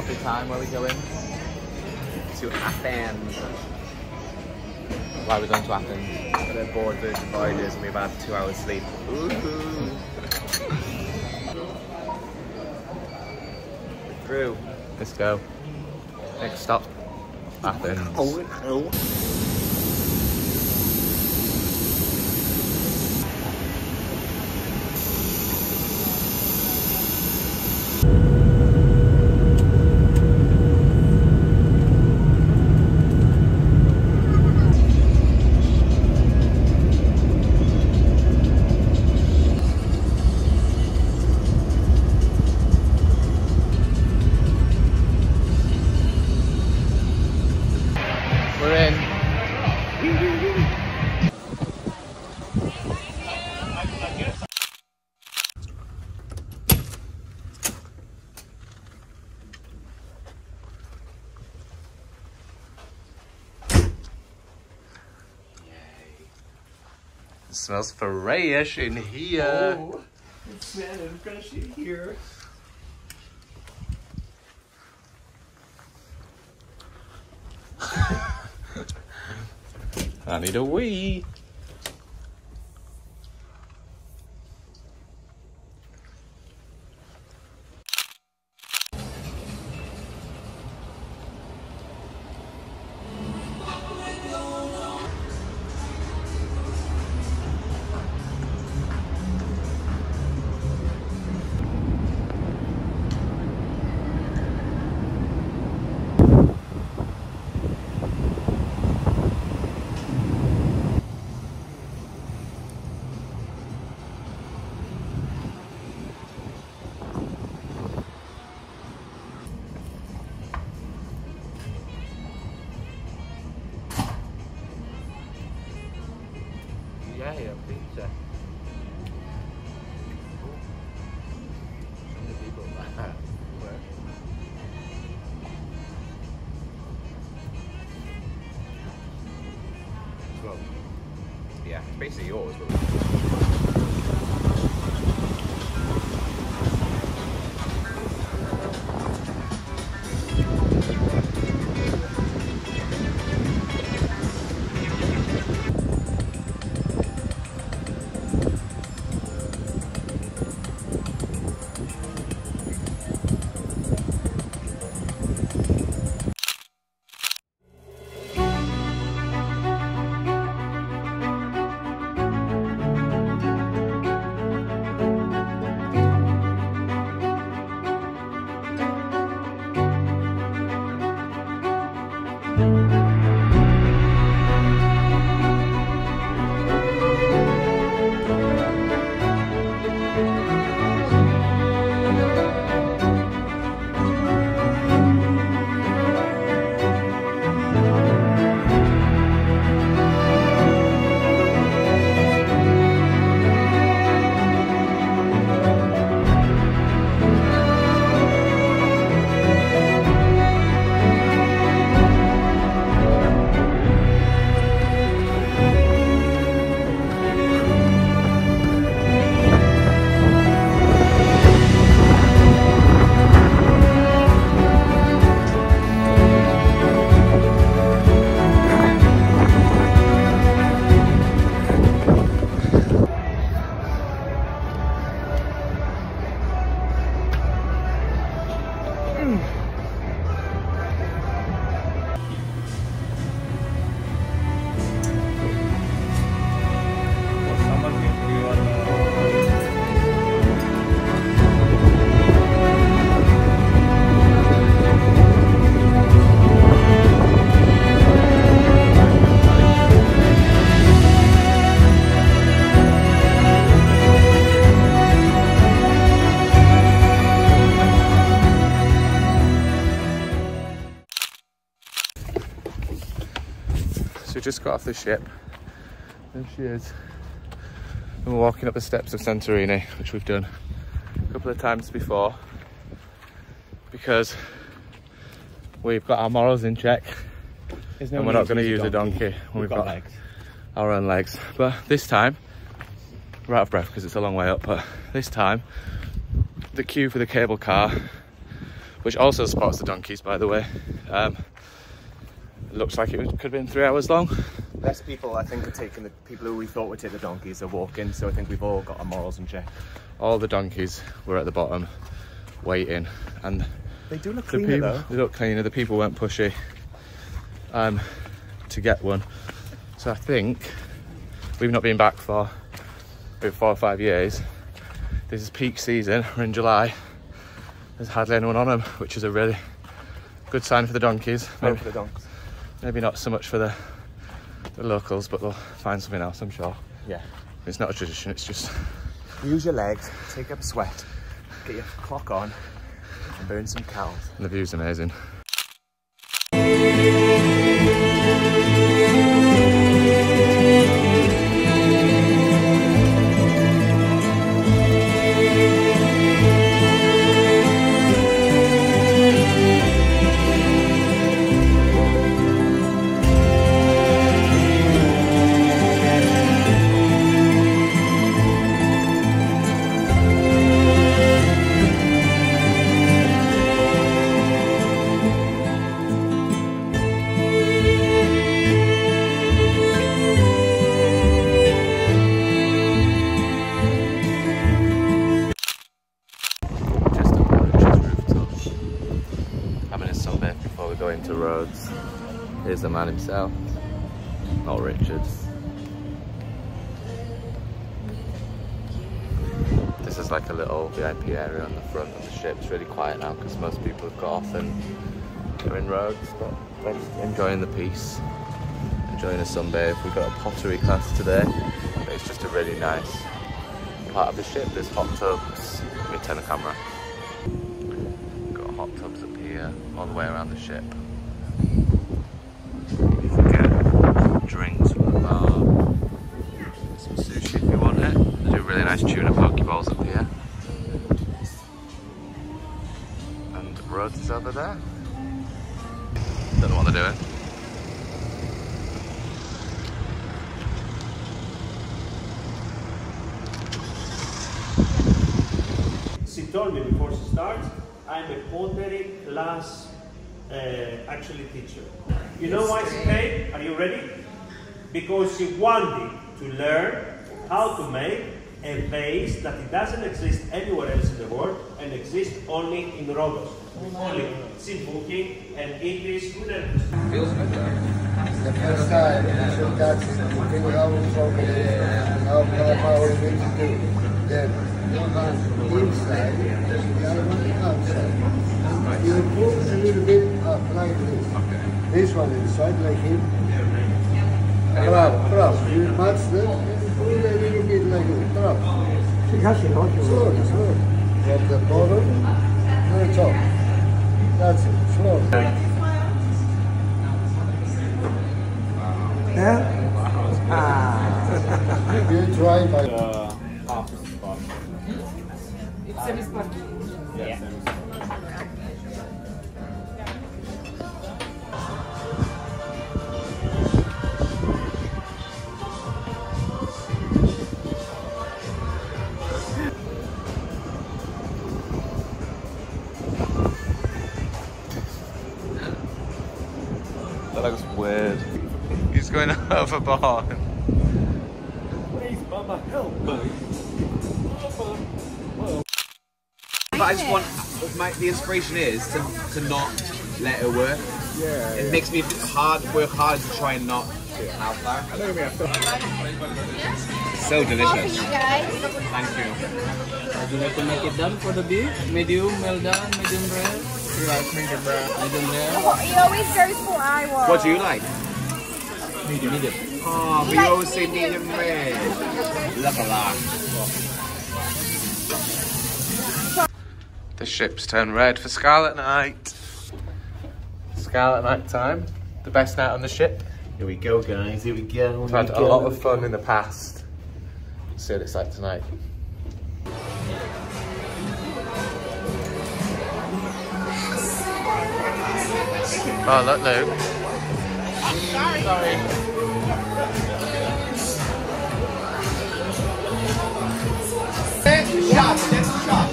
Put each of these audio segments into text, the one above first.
coffee time where we go in? To Athens. Why are we going to Athens? Because we're bored Virgin Voyages and we've had 2 hours sleep. We're through. Let's go. Next stop, Athens. Oh, no. It smells fresh in here. Oh, it smells fresh in here. I need a wee. Yeah, pizza. Some of the people that work. Well, yeah, it's basically yours. Just got off the ship. There she is. And we're walking up the steps of Santorini, which we've done a couple of times before because we've got our morals in check and we're not going to use a donkey when we've got our own legs. But this time, we're out of breath because it's a long way up, but this time the queue for the cable car which also spots the donkeys, by the way. Looks like it could have been 3 hours long. Less people, I think, are taking the people who we thought would take the donkeys are walking, so I think we've all got our morals in check. All the donkeys were at the bottom, waiting, and they do look cleaner. They look cleaner. The people weren't pushy to get one. So I think we've not been back for about 4 or 5 years. This is peak season. We're in July. There's hardly anyone on them, which is a really good sign for the donkeys. Maybe for the donks. Maybe not so much for the locals, but they'll find something else, I'm sure. Yeah. It's not a tradition, it's just... Use your legs, take up sweat, get your clock on, and burn some cows. And the view's amazing. Here's the man himself, Noel Richards. This is like a little VIP area on the front of the ship. It's really quiet now because most people have got off and they're in Rhodes, but they're just enjoying the peace, enjoying a sunbathe. We've got a pottery class today, but it's just a really nice part of the ship. There's hot tubs. Let me turn the camera. We've got hot tubs up here, all the way around the ship. Drinks from the bar, some sushi if you want it. They do really nice tuna pokeballs up here. And Rhodes is over there. Don't know what they're doing. She told me before she starts, I'm a pottery class actually teacher. You know why she came? Are you ready? Because she wanted to learn how to make a vase that it doesn't exist anywhere else in the world and exists only in Rhodes. Only sin booking and English students. Feels good though. The first time she got to figure out how we need to do. Then one inside, the other one outside. You move a little bit up like this. Okay. This one inside like him. Bravo, bravo. You match that and pull a little bit like this. Bravo. Slowly, slowly. From the bottom to the top. That's it. Slowly. Yeah? Wow. Ah. You try by... half the spot. It's semi-spot. Yeah, semi-spot. That looks weird. He's going overboard. Please, Mama, help me. But I just want, the inspiration is to not let it work. Yeah. It makes me work hard to try and not have that. So delicious. Thank you. Would you like to make it done for the beef? Medium, well done, medium rare. Like medium rare. Medium rare. He always goes for I-wall. What do you like? Medium. Medium. Oh, we always say medium rare. Love a lot. The ships turn red for Scarlet Night. Scarlet Night time. The best night on the ship. Here we go, guys. Here we go. We've had a lot of fun in the past. Let's see what it's like tonight. Oh, look, Luke. I'm sorry. Sorry. Next shot.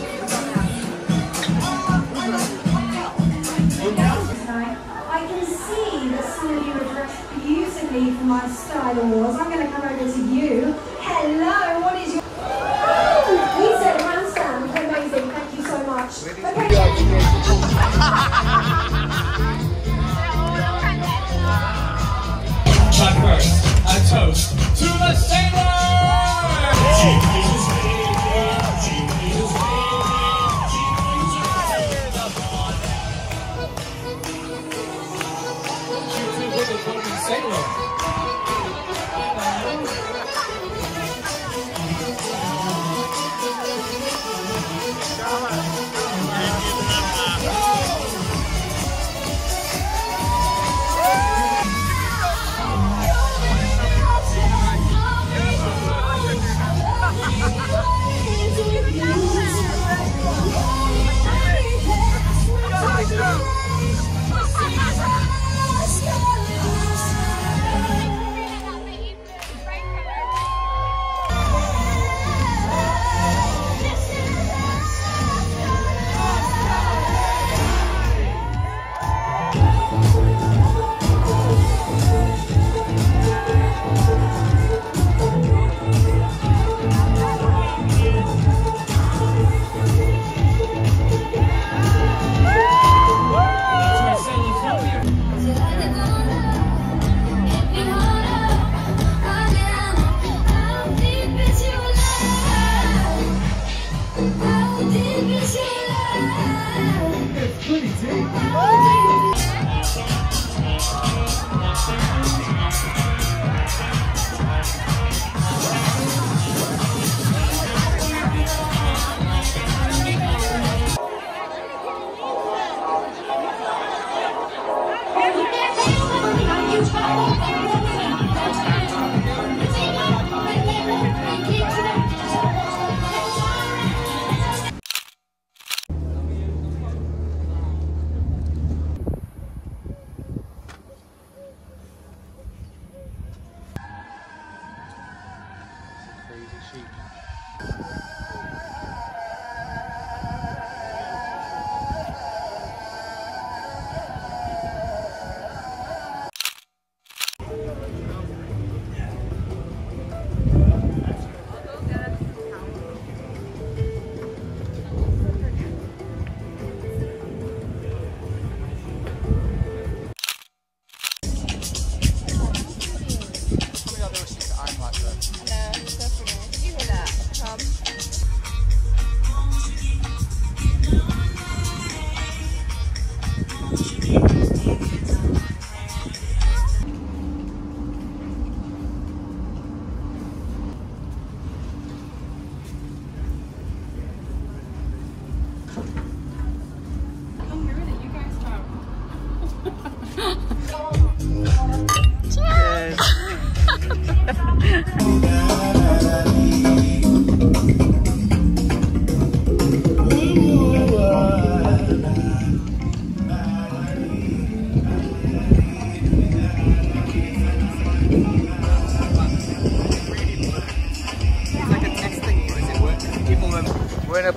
my Star Wars. I'm going to come over to you. Hello, what is your... He said one sound. Amazing, thank you so much. Okay. But first, a toast to the sailor!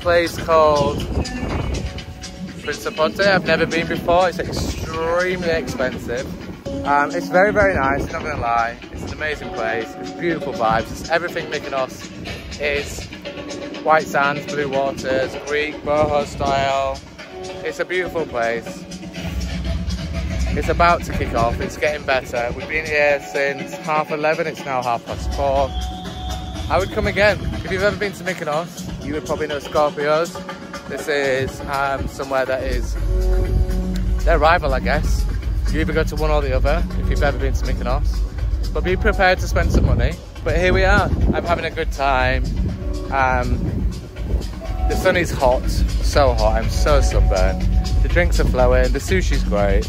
Place called Ponte. I've never been before. It's extremely expensive. It's very, very nice. I'm not gonna lie. It's an amazing place. It's beautiful vibes. It's everything Mykonos is. White sands, blue waters, Greek boho style. It's a beautiful place. It's about to kick off. It's getting better. We've been here since 11:30. It's now 4:30. I would come again. If you've ever been to Mykonos, you would probably know Scorpios. This is somewhere that is their rival, I guess. You either go to one or the other if you've ever been to Mykonos. But be prepared to spend some money. But here we are. I'm having a good time. The sun is hot, so hot. I'm so sunburned. The drinks are flowing. The sushi's great.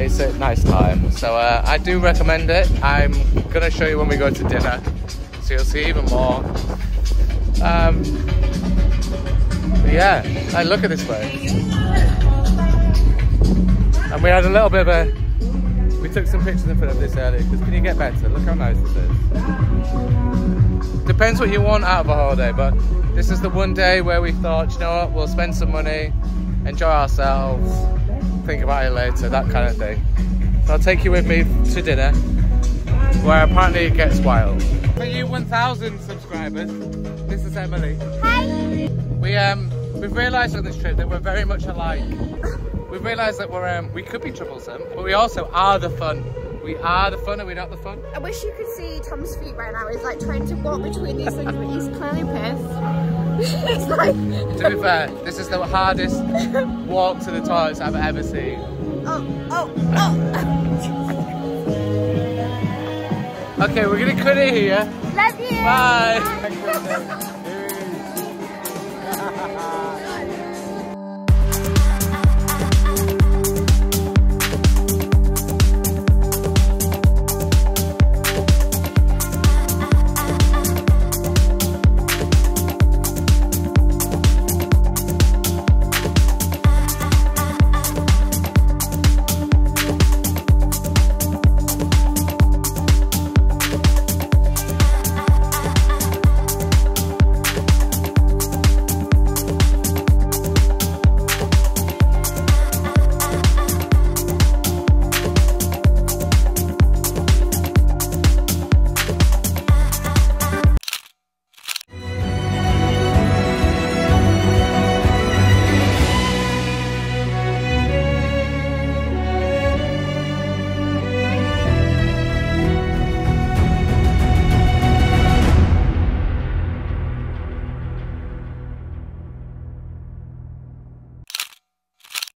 It's a nice time. So I do recommend it. I'm gonna show you when we go to dinner, so you'll see even more. Yeah, I look at this place, and we had a little bit of a, we took some pictures in front of this earlier, because can you get better? Look how nice this is. Depends what you want out of a holiday, but this is the one day where we thought, you know what, we'll spend some money, enjoy ourselves, think about it later, that kind of thing. So I'll take you with me to dinner. where apparently it gets wild. For you 1,000 subscribers, this is Emily. Hi! We've realised on this trip that we're very much alike. We've realised that we're we could be troublesome, but we also are the fun. We are the fun, are we not the fun? I wish you could see Tom's feet right now. He's like trying to walk between these things, but he's clearly pissed. He's like... To be fair, this is the hardest walk to the toilets I've ever seen. Oh. Okay, we're gonna cut it here. Love you. Bye. Bye.